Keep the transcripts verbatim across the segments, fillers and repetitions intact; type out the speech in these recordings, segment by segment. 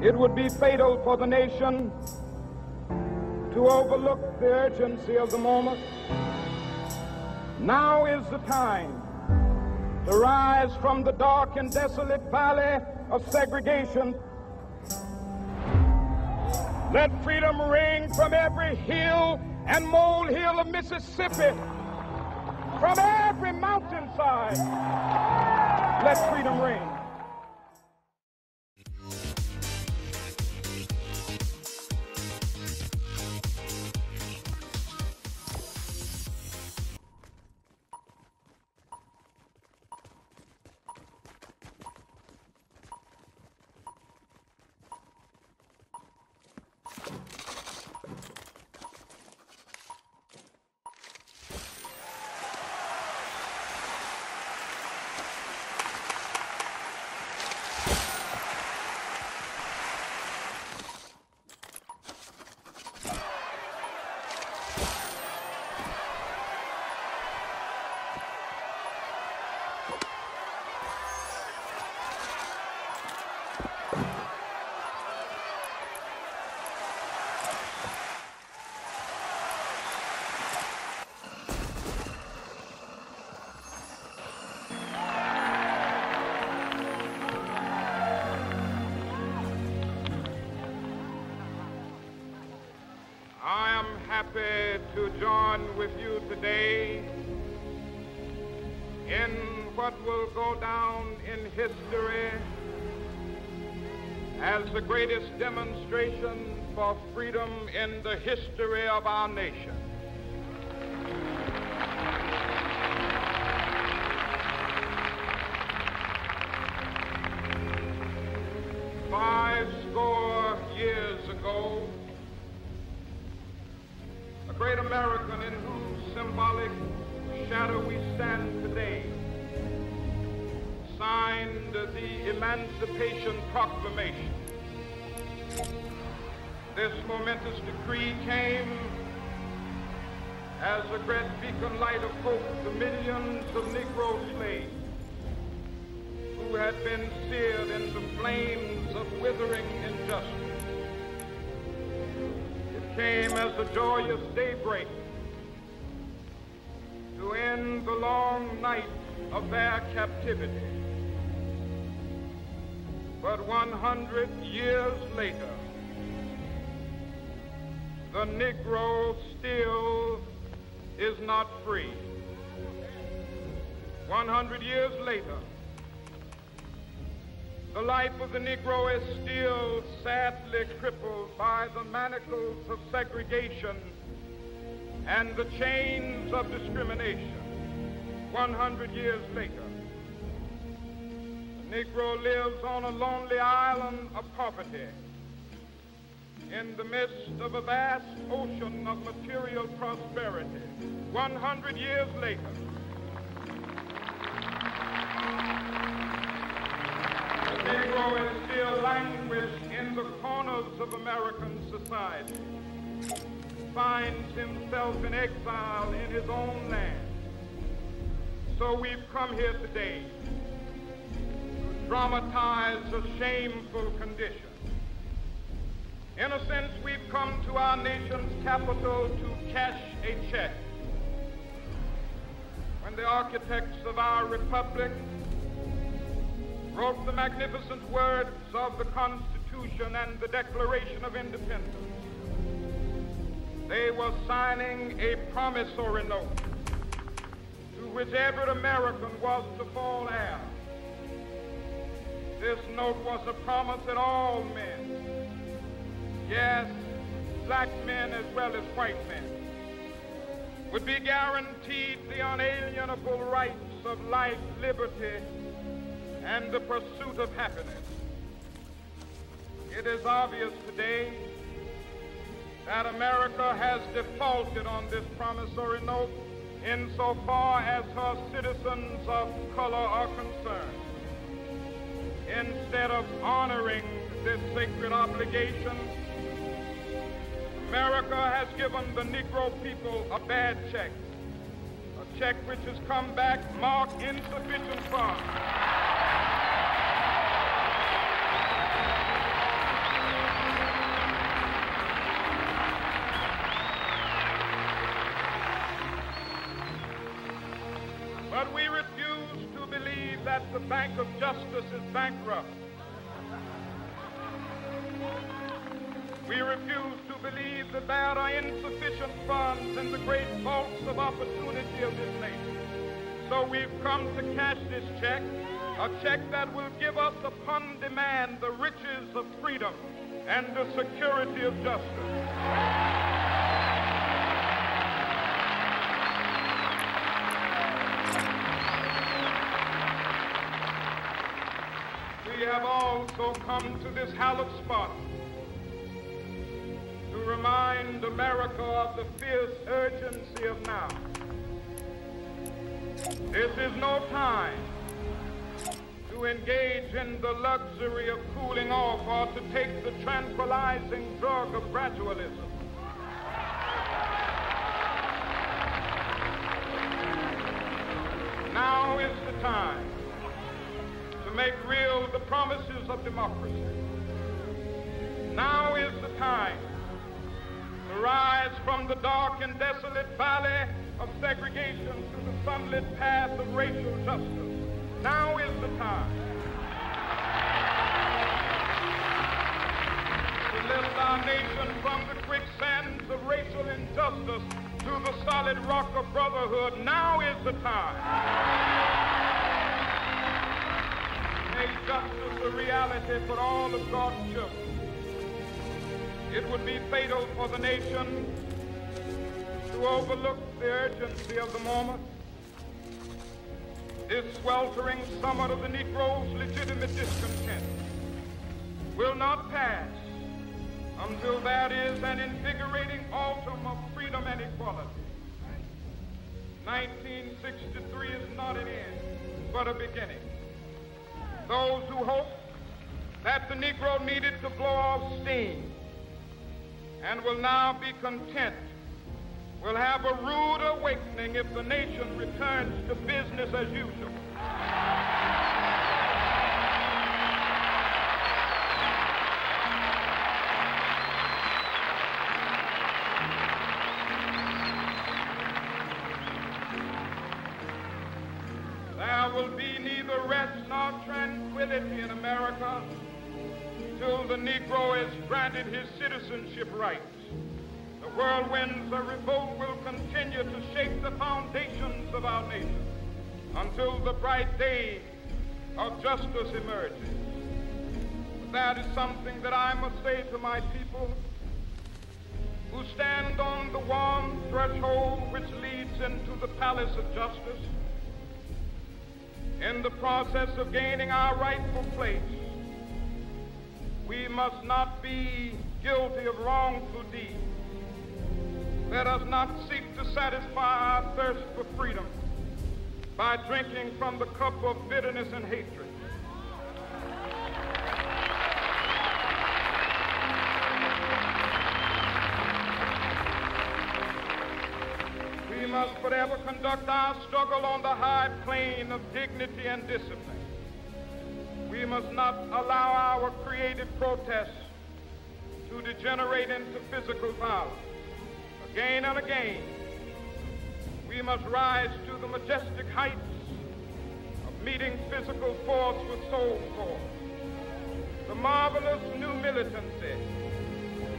It would be fatal for the nation to overlook the urgency of the moment. Now is the time to rise from the dark and desolate valley of segregation. Let freedom ring from every hill and molehill of Mississippi, from every mountainside. Let freedom ring. Happy to join with you today in what will go down in history as the greatest demonstration for freedom in the history of our nation. Five score years ago, great American in whose symbolic shadow we stand today, signed the Emancipation Proclamation. This momentous decree came as a great beacon light of hope to millions of Negro slaves who had been seared in the flames of withering injustice. Came as the joyous daybreak to end the long night of their captivity. But one hundred years later, the Negro still is not free. one hundred years later, the life of the Negro is still sadly crippled by the manacles of segregation and the chains of discrimination. one hundred years later, the Negro lives on a lonely island of poverty in the midst of a vast ocean of material prosperity. one hundred years later, the Negro is still languishing in the corners of American society, finds himself in exile in his own land. So we've come here today to dramatize a shameful condition. In a sense, we've come to our nation's capital to cash a check. When the architects of our republic wrote the magnificent words of the Constitution and the Declaration of Independence, they were signing a promissory note to which every American was to fall heir. This note was a promise that all men, yes, black men as well as white men, would be guaranteed the unalienable rights of life, liberty, and the pursuit of happiness. It is obvious today that America has defaulted on this promissory note insofar as her citizens of color are concerned. Instead of honoring this sacred obligation, America has given the Negro people a bad check, a check which has come back marked insufficient funds. the Bank of Justice is bankrupt. We refuse to believe that there are insufficient funds in the great vaults of opportunity of this nation. So we've come to cash this check, a check that will give us upon demand the riches of freedom and the security of justice. We have also come to this hallowed spot to remind America of the fierce urgency of now. This is no time to engage in the luxury of cooling off or to take the tranquilizing drug of gradualism. Now is the time to make real the promises of democracy. Now is the time to rise from the dark and desolate valley of segregation to the sunlit path of racial justice. Now is the time to lift our nation from the quicksands of racial injustice to the solid rock of brotherhood. Now is the time. Make justice a reality for all of God's children. It would be fatal for the nation to overlook the urgency of the moment. This sweltering summit of the Negro's legitimate discontent will not pass until there is an invigorating autumn of freedom and equality. nineteen sixty-three is not an end, but a beginning. Those who hoped that the Negro needed to blow off steam and will now be content will have a rude awakening if the nation returns to business as usual. There will be neither rest nor tranquility in America till the Negro is granted his citizenship rights. The whirlwinds of revolt will continue to shake the foundations of our nation until the bright day of justice emerges. But that is something that I must say to my people who stand on the warm threshold which leads into the palace of justice. In the process of gaining our rightful place, we must not be guilty of wrongful deeds. Let us not seek to satisfy our thirst for freedom by drinking from the cup of bitterness and hatred. We must forever conduct our struggle on the high plane of dignity and discipline. We must not allow our creative protests to degenerate into physical violence. Again and again, we must rise to the majestic heights of meeting physical force with soul force. The marvelous new militancy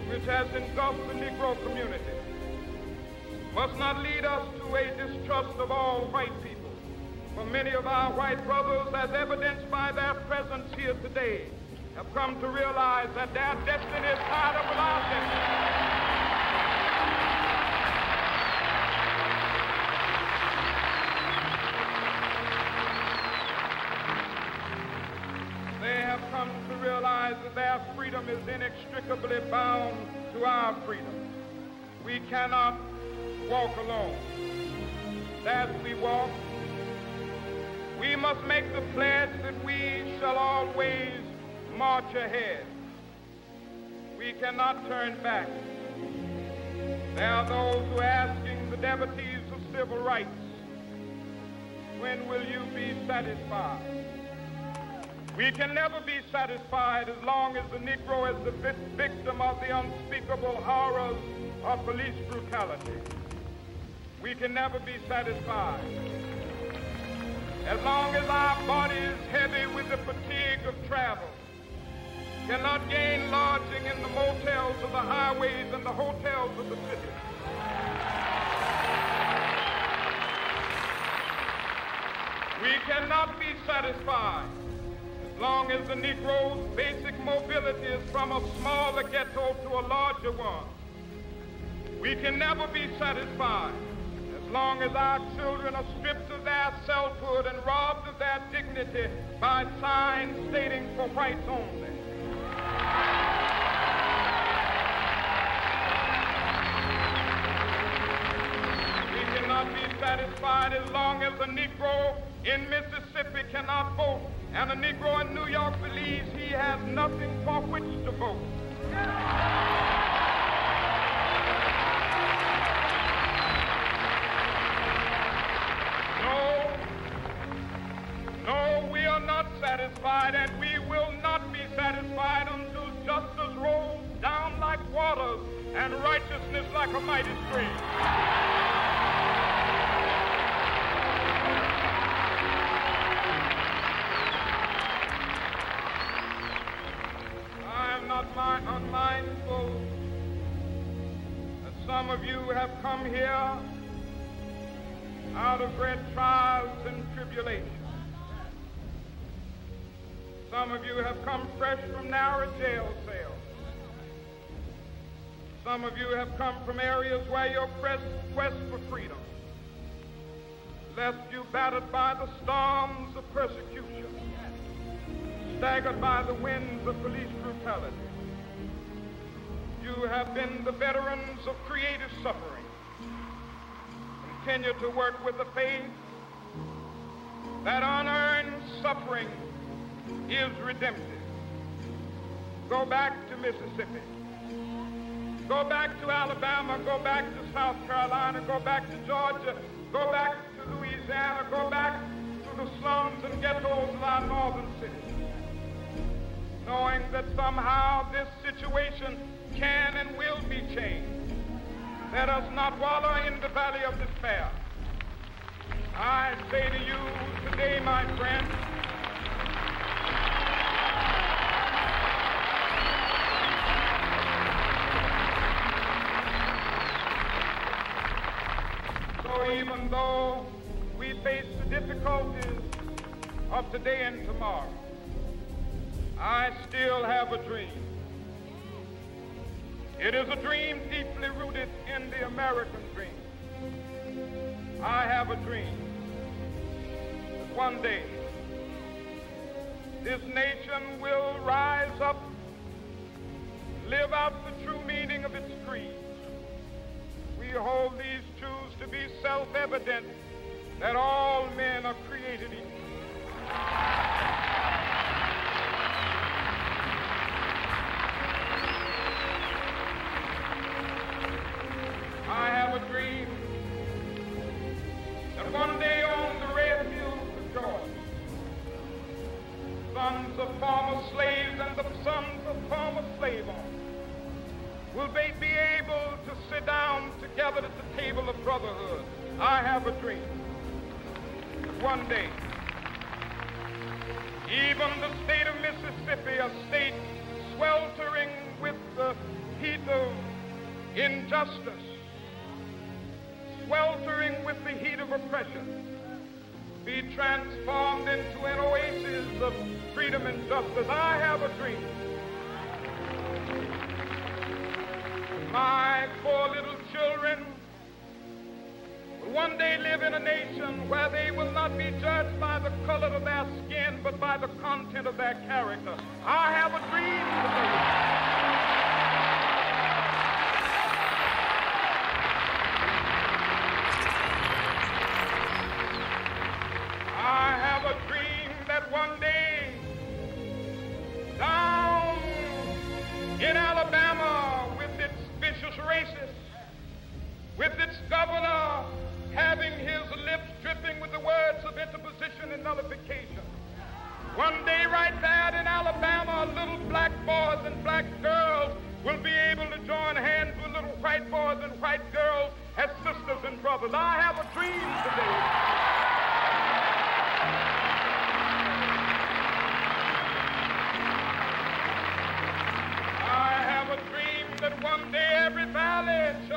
which has engulfed the Negro community must not lead us to a distrust of all white people, for many of our white brothers, as evidenced by their presence here today, have come to realize that their destiny is tied up with our destiny. They have come to realize that their freedom is inextricably bound to our freedom. We cannot walk alone. As we walk, we must make the pledge that we shall always march ahead. We cannot turn back. There are those who are asking the devotees of civil rights, when will you be satisfied? We can never be satisfied as long as the Negro is the victim of the unspeakable horrors of police brutality. We can never be satisfied as long as our body is heavy with the fatigue of travel, cannot gain lodging in the motels of the highways and the hotels of the city. We cannot be satisfied as long as the Negro's basic mobility is from a smaller ghetto to a larger one. We can never be satisfied as long as our children are stripped of their selfhood and robbed of their dignity by signs stating for whites only. We cannot be satisfied as long as a Negro in Mississippi cannot vote and a Negro in New York believes he has nothing for which to vote. No, no, we are not satisfied, and we will not be satisfied until justice rolls down like waters and righteousness like a mighty stream. I'm unmindful that some of you have come here out of great trials and tribulations. Some of you have come fresh from narrow jail cells. Some of you have come from areas where your quest for freedom left you battered by the storms of persecution, staggered by the winds of police brutality. You have been the veterans of creative suffering. Continue to work with the faith that unearned suffering is redemptive. Go back to Mississippi. Go back to Alabama. Go back to South Carolina. Go back to Georgia. Go back to Louisiana. Go back to the slums and ghettos of our northern cities, knowing that somehow this situation can and will be changed. Let us not wallow in the valley of despair. I say to you today, my friend, so even though we face the difficulties of today and tomorrow, I still have a dream. It is a dream deeply rooted in the American dream. I have a dream that one day this nation will rise up, live out the true meaning of its creed. We hold these truths to be self-evident, that all men are created equal. I have a dream that one day on the red fields of Georgia, sons of former slaves and the sons of former slave owners will they be able to sit down together at the table of brotherhood. I have a dream that one day, even the state of Mississippi, a state sweltering with the heat of injustice, sweltering with the heat of oppression, be transformed into an oasis of freedom and justice. I have a dream. My four little children will one day live in a nation where they will not be judged by the color of their skin, but by the content of their character. I have a dream today. One day, down in Alabama, with its vicious racists, with its governor having his lips dripping with the words of interposition and nullification, one day right there in Alabama, little black boys and black girls will be able to join hands with little white boys and white girls as sisters and brothers. I have a dream today.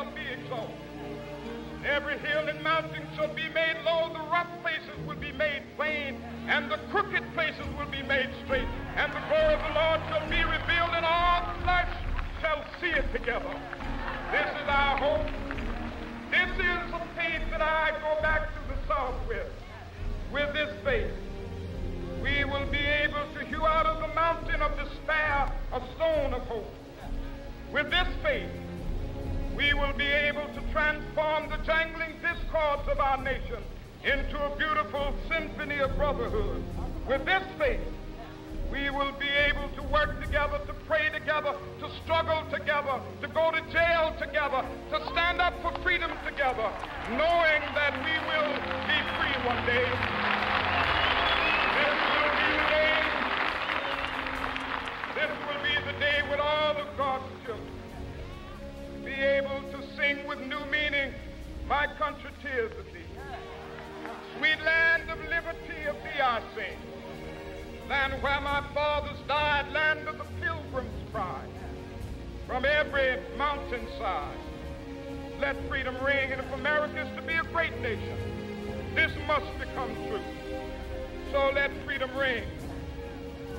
shall be exalted. Every hill and mountain shall be made low, the rough places will be made plain, and the crooked places will be made straight, and the glory of the Lord shall be revealed, and all flesh shall see it together. This is our hope. This is the faith that I go back to the South with. With this faith, we will be able to hew out of the mountain of despair a stone of hope. With this faith, we will be able to transform the jangling discords of our nation into a beautiful symphony of brotherhood. With this faith, we will be able to work together, to pray together, to struggle together, to go to jail together, to stand up for freedom together, knowing that we will be free one day. This will be the day, this will be the day when all of God's children will be able to sing with new meaning, "My country, tears of thee." Sweet land of liberty, of thee I sing. Land where my fathers died, land of the pilgrim's pride. From every mountainside, let freedom ring. And if America is to be a great nation, this must become true. So let freedom ring.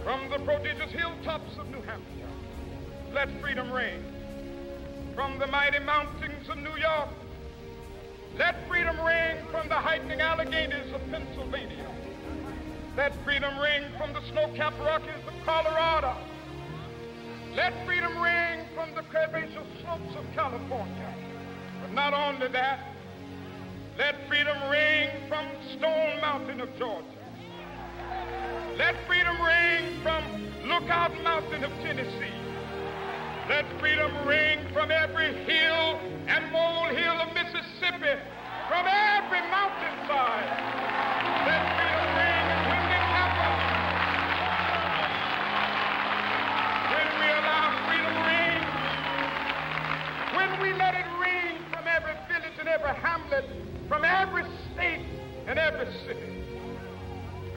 From the prodigious hilltops of New Hampshire, let freedom ring. From the mighty mountains of New York, let freedom ring. From the heightening alligators of Pennsylvania, let freedom ring. From the snow-capped Rockies of Colorado, let freedom ring. From the crevaceous slopes of California. But not only that, let freedom ring from Stone Mountain of Georgia. Let freedom ring from Lookout Mountain of Tennessee. Let freedom ring from every hill and molehill of Mississippi, from every mountainside. Let freedom ring. Every hamlet, from every state and every city,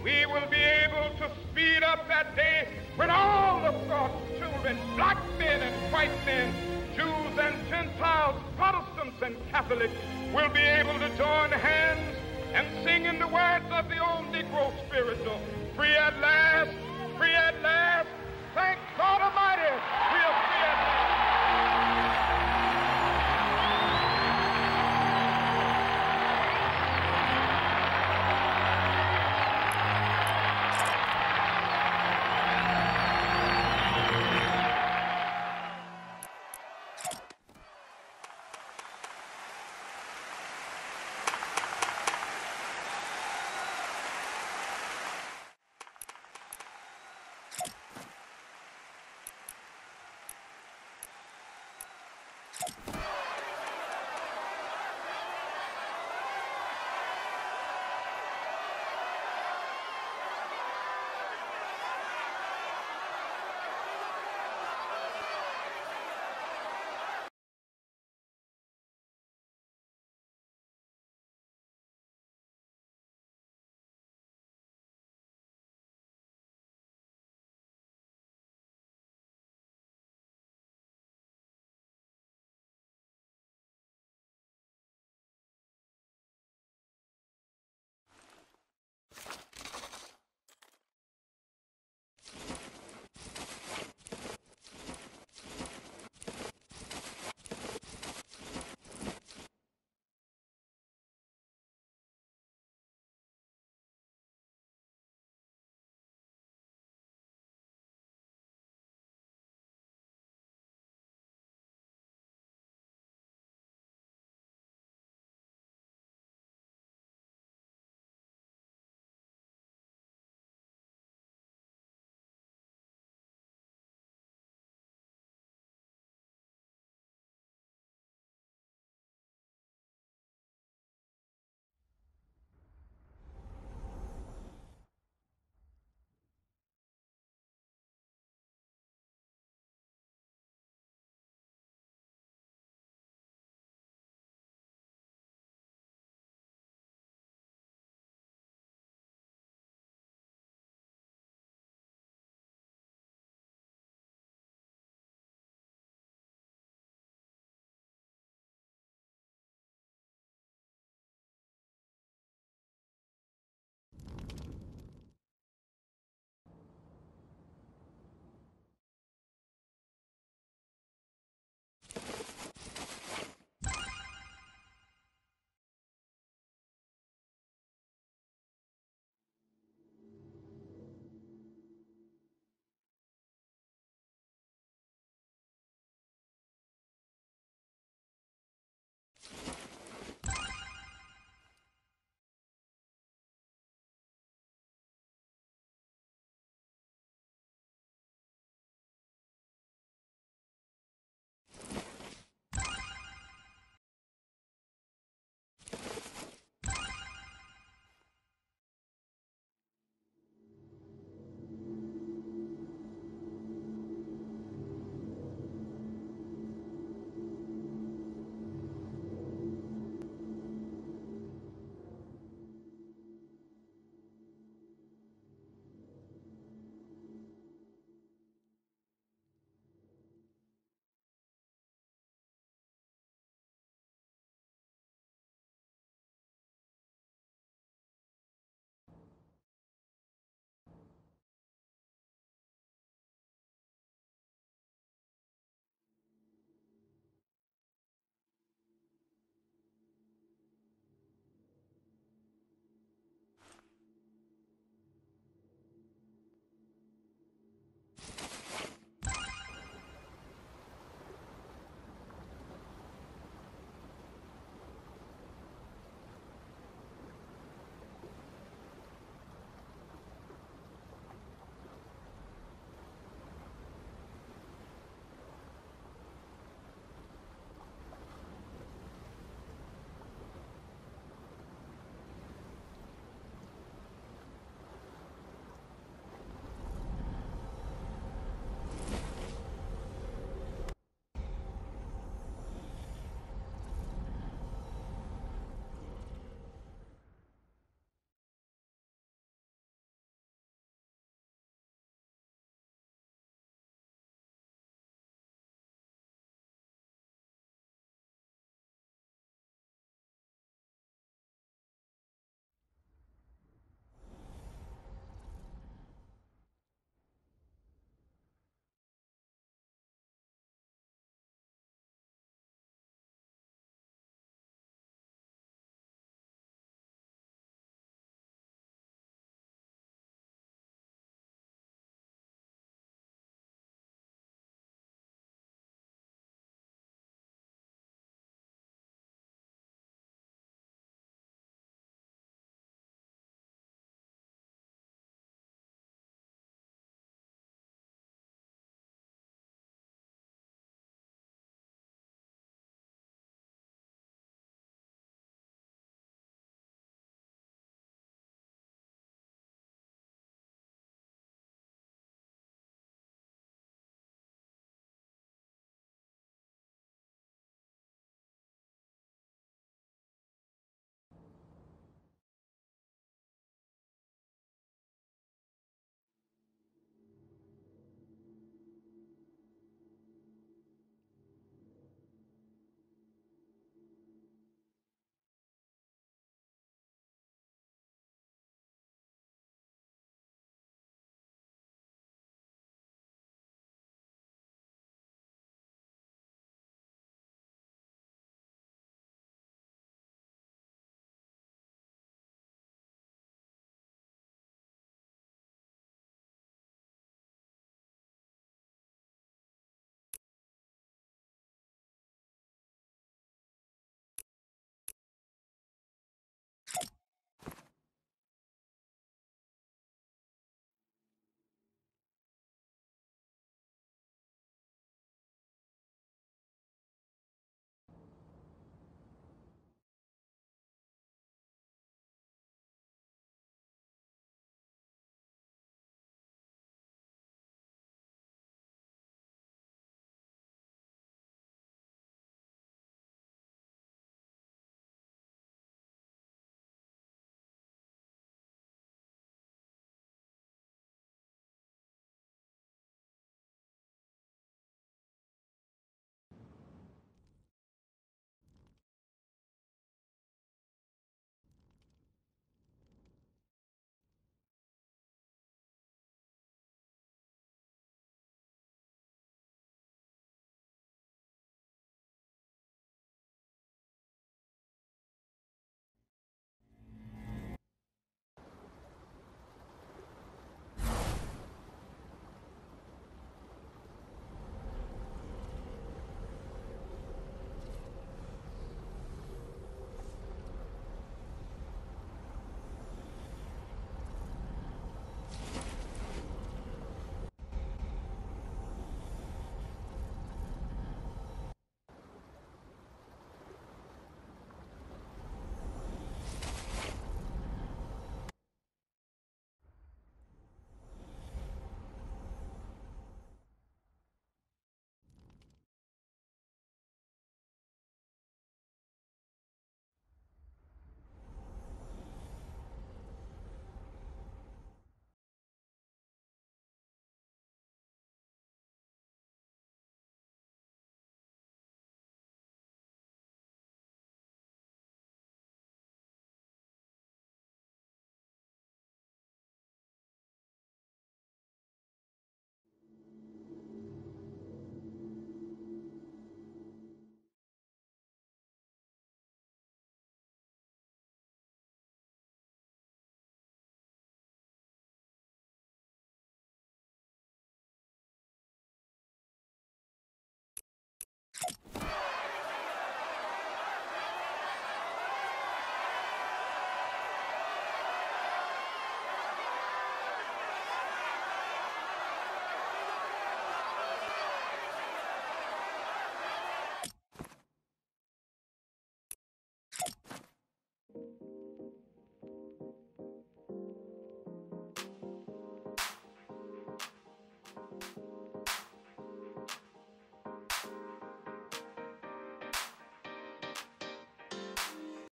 we will be able to speed up that day when all of God's children, black men and white men, Jews and Gentiles, Protestants and Catholics, will be able to join hands and sing in the words of the old Negro spiritual, "Free at last, free at last."